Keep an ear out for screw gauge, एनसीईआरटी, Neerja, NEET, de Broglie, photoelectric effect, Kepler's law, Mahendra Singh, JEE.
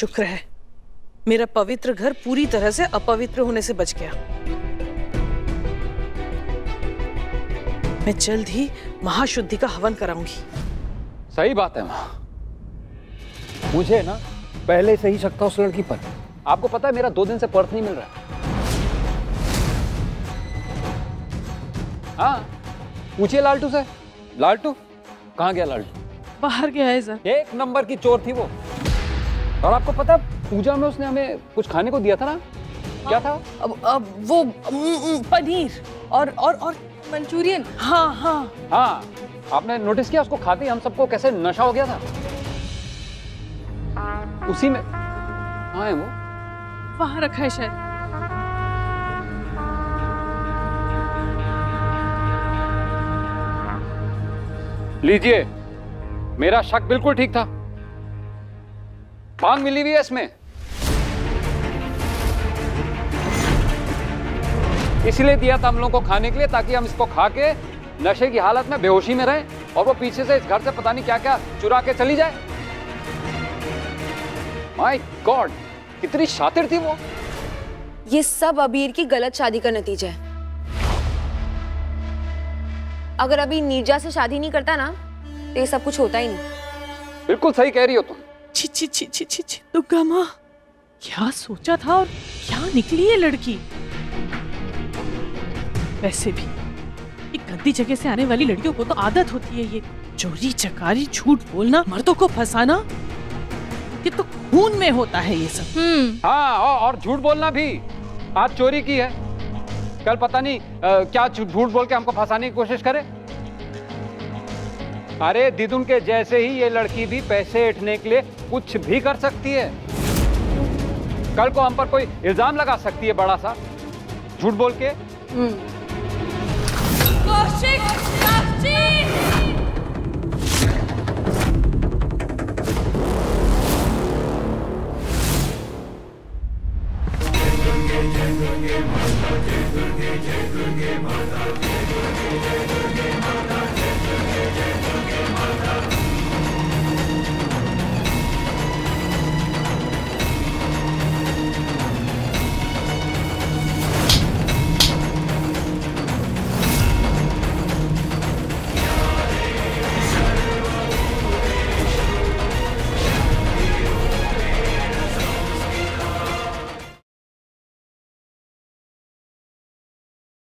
शुक्र है, मेरा पवित्र घर पूरी तरह से अपवित्र होने से बच गया। मैं जल्द ही महाशुद्धि का हवन कराऊंगी। सही बात है माँ, मुझे ना पहले से ही शक था उस लड़की पर। आपको पता है मेरा 2 दिन से पर्स नहीं मिल रहा है। हाँ, पूछिए लालटू से। लालटू कहाँ गया? लालटू बाहर गया है सर। एक नंबर की चोर थी वो। और आपको पता है पूजा में उसने हमें कुछ खाने को दिया था ना? क्या था? अब वो पनीर और मंचूरियन। हाँ हाँ हाँ, आपने नोटिस किया उसको खाते ही हम सबको कैसे नशा हो गया था। उसी में कहाँ है वो? वहाँ रखा है शायद। लीजिए, मेरा शक बिल्कुल ठीक था। भांग मिली हुई है इसमें, इसलिए दिया था हम लोगों को खाने के लिए ताकि हम इसको खा के नशे की हालत में बेहोशी में रहें और वो पीछे से इस घर से पता नहीं क्या क्या चुरा के चली जाए। माय गॉड, कितनी शातिर थी वो। ये सब अबीर की गलत शादी का नतीजा है। अगर अभी नीरजा से शादी नहीं करता ना तो ये सब कुछ होता ही नहीं। बिल्कुल सही कह रही हो तुम। छी छी छी छी छी छी, दुर्गा माँ, क्या सोचा था और क्या निकली है लड़की। वैसे भी एक गंदी जगह से आने वाली लड़कियों को तो आदत होती है ये चोरी चकारी, झूठ बोलना, मर्दों को फंसाना, ये तो खून में होता है ये सब। हाँ, और झूठ बोलना भी। आज चोरी की है, कल पता नहीं क्या झूठ बोल के हमको फंसाने की कोशिश करे। अरे दीदुन के जैसे ही ये लड़की भी पैसे ऐंठने के लिए कुछ भी कर सकती है। कल को हम पर कोई इल्जाम लगा सकती है बड़ा सा झूठ बोल के। दुर्गे माता, जय दुर्गे माता।